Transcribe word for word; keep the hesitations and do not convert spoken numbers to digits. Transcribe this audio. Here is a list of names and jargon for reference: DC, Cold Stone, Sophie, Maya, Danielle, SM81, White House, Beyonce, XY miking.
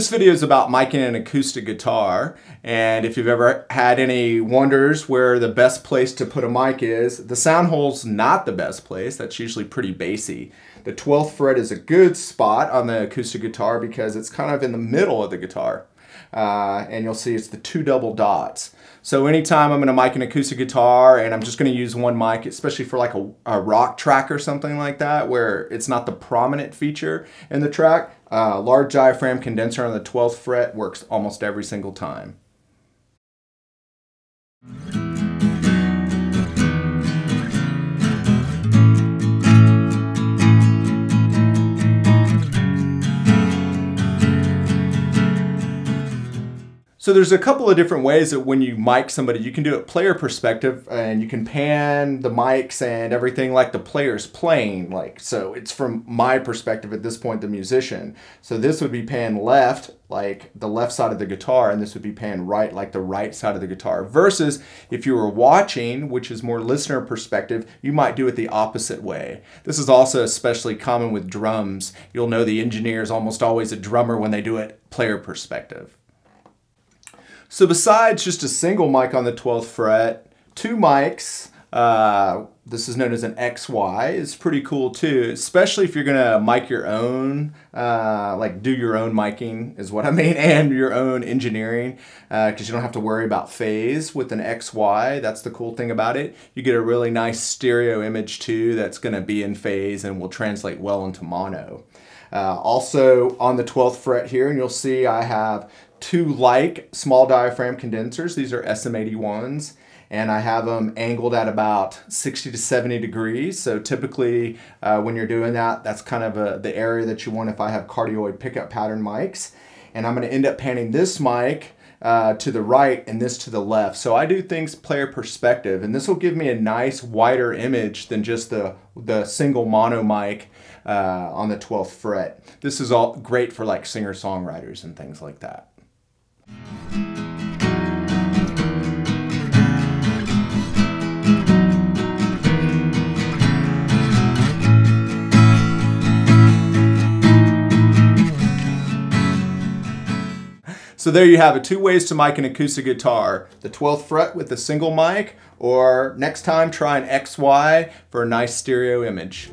This video is about miking an acoustic guitar, and if you've ever had any wonders where the best place to put a mic is, the sound hole's not the best place. That's usually pretty bassy. The twelfth fret is a good spot on the acoustic guitar because it's kind of in the middle of the guitar. Uh, and you'll see it's the two double dots. So anytime I'm going to mic an acoustic guitar and I'm just going to use one mic, especially for like a, a rock track or something like that where it's not the prominent feature in the track, uh, large diaphragm condenser on the twelfth fret works almost every single time. So there's a couple of different ways that when you mic somebody, you can do it player perspective and you can pan the mics and everything like the player's playing. Like, so it's from my perspective at this point, the musician. So this would be pan left, like the left side of the guitar, and this would be pan right, like the right side of the guitar. Versus if you were watching, which is more listener perspective, you might do it the opposite way. This is also especially common with drums. You'll know the engineer is almost always a drummer when they do it player perspective. So besides just a single mic on the twelfth fret, two mics, uh, this is known as an X Y, is pretty cool too, especially if you're gonna mic your own, uh, like do your own miking is what I mean, and your own engineering, because uh, you don't have to worry about phase with an X Y. That's the cool thing about it. You get a really nice stereo image too that's gonna be in phase and will translate well into mono. Uh, also on the twelfth fret here, and you'll see I have two like small diaphragm condensers. These are S M eighty-ones, and I have them angled at about sixty to seventy degrees. So typically uh, when you're doing that, that's kind of a, the area that you want if I have cardioid pickup pattern mics. And I'm gonna end up panning this mic uh, to the right and this to the left. So I do things player perspective, and this will give me a nice wider image than just the, the single mono mic uh, on the twelfth fret. This is all great for like singer-songwriters and things like that. So there you have it, two ways to mic an acoustic guitar, the twelfth fret with a single mic, or next time try an X Y for a nice stereo image.